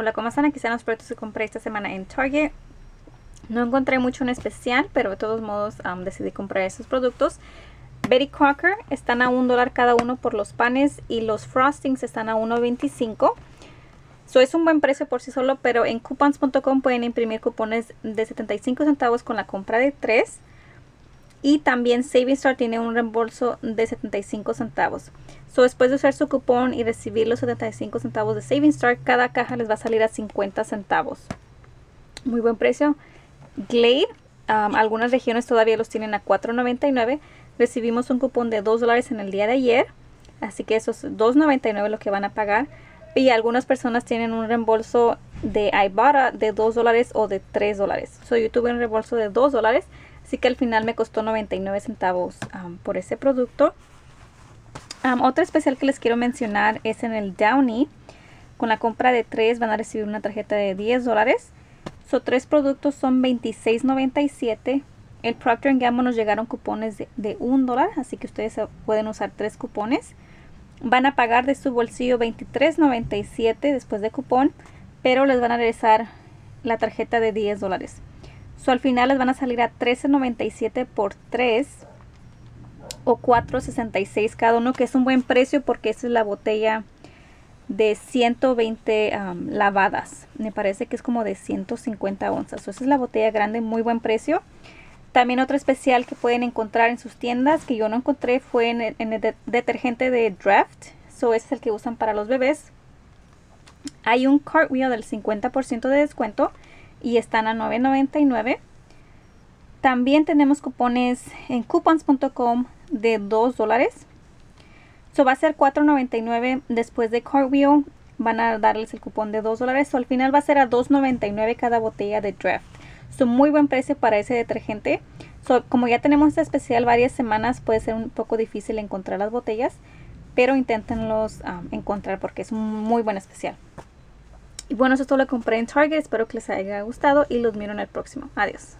Hola, ¿cómo están? Aquí están los productos que compré esta semana en Target. No encontré mucho en especial, pero de todos modos decidí comprar estos productos. Betty Crocker están a $1 cada uno por los panes y los Frostings están a $1.25. So, es un buen precio por sí solo, pero en coupons.com pueden imprimir cupones de 75 centavos con la compra de 3. Y también Saving Star tiene un reembolso de 75 centavos. So, después de usar su cupón y recibir los 75 centavos de Saving Star, cada caja les va a salir a 50 centavos. Muy buen precio. Glade, algunas regiones todavía los tienen a $4.99. Recibimos un cupón de $2 en el día de ayer, así que esos $2.99 lo que van a pagar. Y algunas personas tienen un reembolso de Ibotta de $2 o de $3. So, yo tuve un reembolso de $2. Así que al final me costó 99 centavos por ese producto. Otro especial que les quiero mencionar es en el Downy. Con la compra de 3 van a recibir una tarjeta de $10. So, 3 productos son $26.97. El Procter & Gamble nos llegaron cupones de $1. Así que ustedes pueden usar 3 cupones. Van a pagar de su bolsillo $23.97 después de cupón. Pero les van a regresar la tarjeta de $10. So, al final les van a salir a $13.97 por 3 o $4.66 cada uno, que es un buen precio porque esta es la botella de 120 lavadas. Me parece que es como de 150 onzas. So, esa es la botella grande, muy buen precio. También otro especial que pueden encontrar en sus tiendas que yo no encontré fue en el detergente de Draft. So, ese es el que usan para los bebés. Hay un Cartwheel del 50% de descuento. Y están a $9.99. También tenemos cupones en coupons.com de $2. So, va a ser $4.99 después de Cartwheel. Van a darles el cupón de $2. So, al final va a ser a $2.99 cada botella de Draft. So, muy buen precio para ese detergente. So, como ya tenemos este especial varias semanas, puede ser un poco difícil encontrar las botellas. Pero inténtenlos encontrar porque es un muy buen especial. Y bueno, eso es todo lo que compré en Target. Espero que les haya gustado y los miro en el próximo. Adiós.